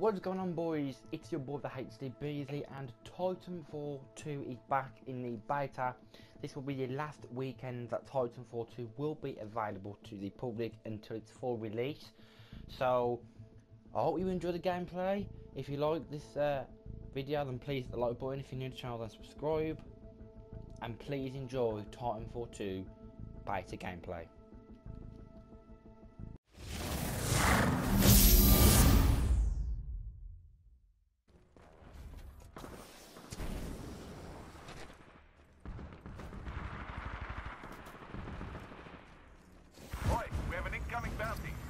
What's going on, boys? It's your boy, the HD Beasley, and Titanfall 2 is back in the beta. This will be the last weekend that Titanfall 2 will be available to the public until its full release. So I hope you enjoy the gameplay. If you like this video, then please hit the like button. If you're new to the channel, then subscribe, and please enjoy Titanfall 2 beta gameplay.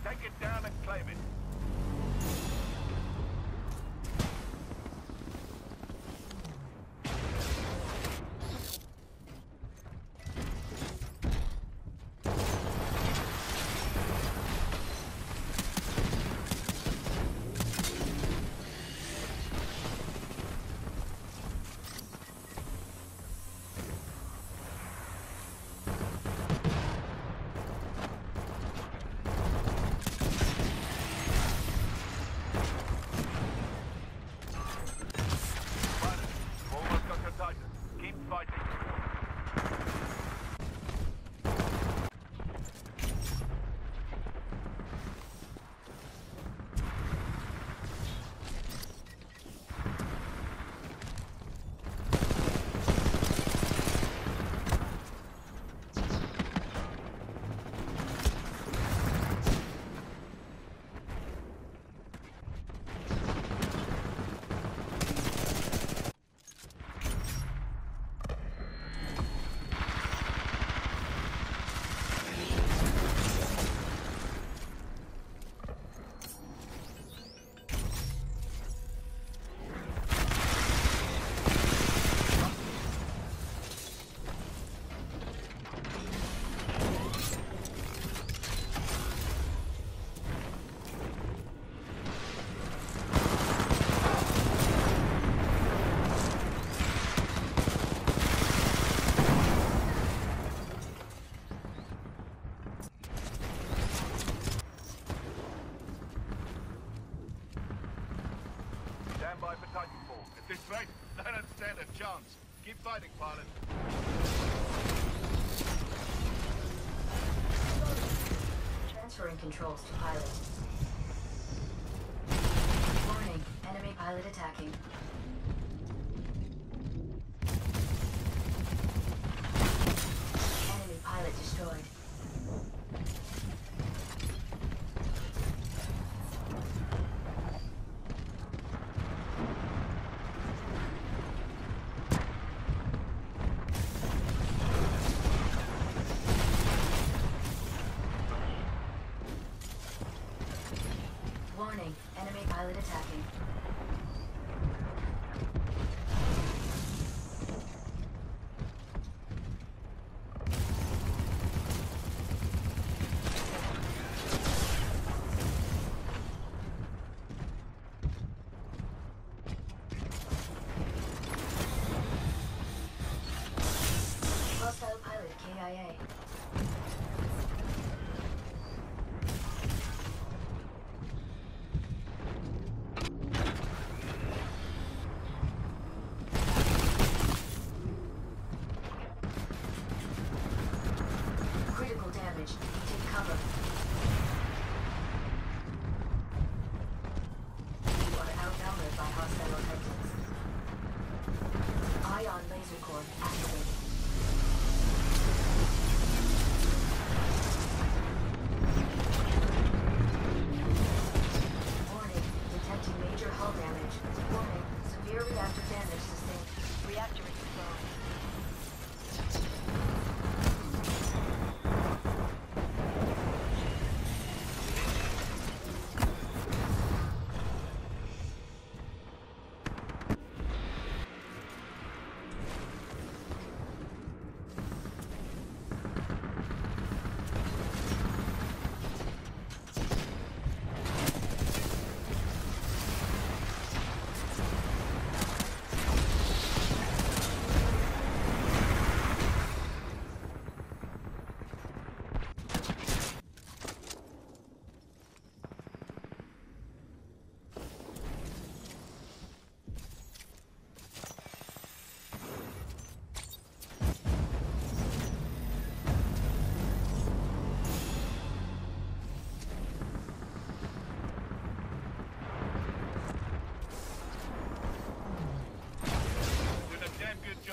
Take it down and claim it. Stand by for Titanfall. At this rate, they don't stand a chance. Keep fighting, pilot. Transferring controls to pilot. Warning, enemy pilot attacking. Enemy pilot destroyed. Warning, enemy pilot attacking. Hostile pilot KIA.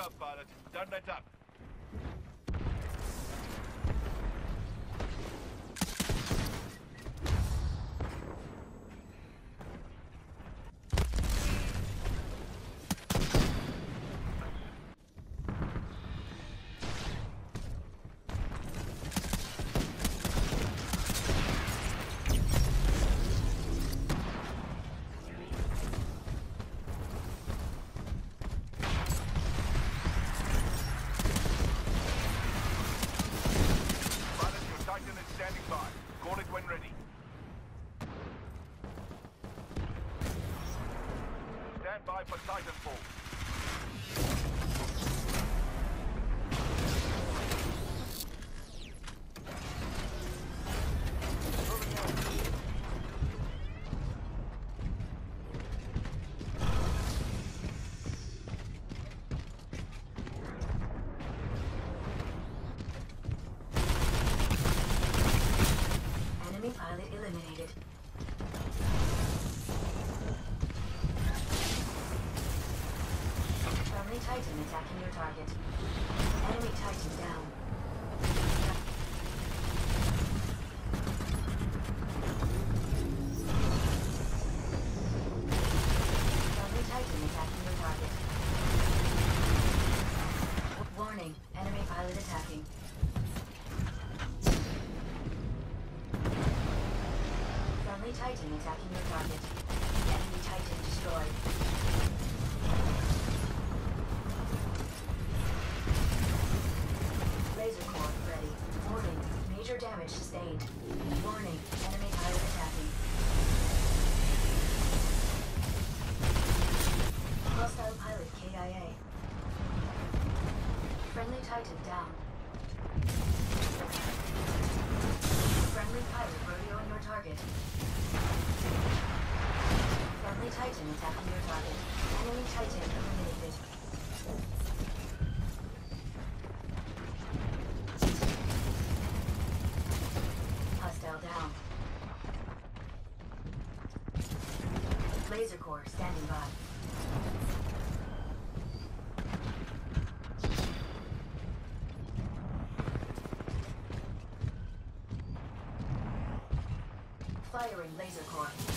up, pilot. Turn that up. For Titanfall. Titan attacking your target. Enemy Titan down. Enemy Titan attacking your target. Warning, enemy pilot attacking. Friendly Titan attacking your target. Enemy Titan destroyed. Damage sustained. Warning, enemy pilot attacking. Hostile pilot KIA. Friendly Titan down. Friendly pilot rodeo on your target. Friendly Titan attacking your target. Enemy Titan eliminated. Down. Laser Corps standing by. Firing Laser Corps.